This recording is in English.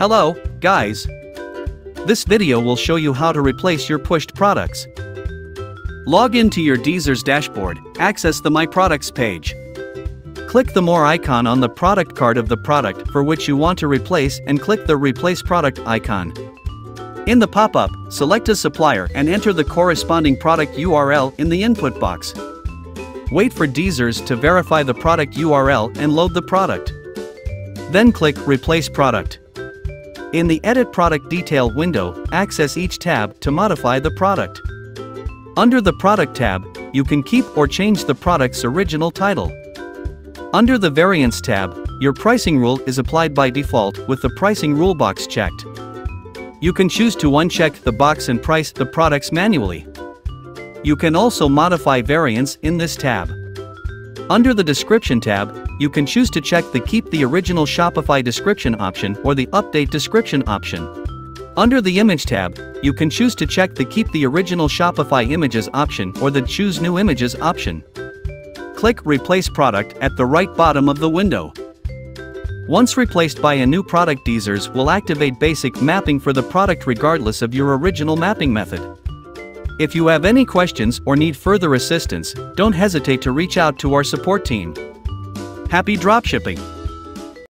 Hello, guys! This video will show you how to replace your pushed products. Log into your DSers dashboard, access the My Products page. Click the More icon on the product card of the product for which you want to replace and click the Replace Product icon. In the pop-up, select a supplier and enter the corresponding product URL in the input box. Wait for DSers to verify the product URL and load the product. Then click Replace Product. In the Edit Product Detail window, access each tab to modify the product. Under the Product tab, you can keep or change the product's original title. Under the Variance tab, your pricing rule is applied by default with the pricing rule box checked. You can choose to uncheck the box and price the products manually. You can also modify variance in this tab. Under the Description tab, you can choose to check the Keep the Original Shopify Description option or the Update Description option. Under the Image tab, you can choose to check the Keep the Original Shopify Images option or the Choose New Images option. Click Replace Product at the right bottom of the window. Once replaced by a new product, DSers will activate basic mapping for the product regardless of your original mapping method. If you have any questions or need further assistance, don't hesitate to reach out to our support team. Happy dropshipping!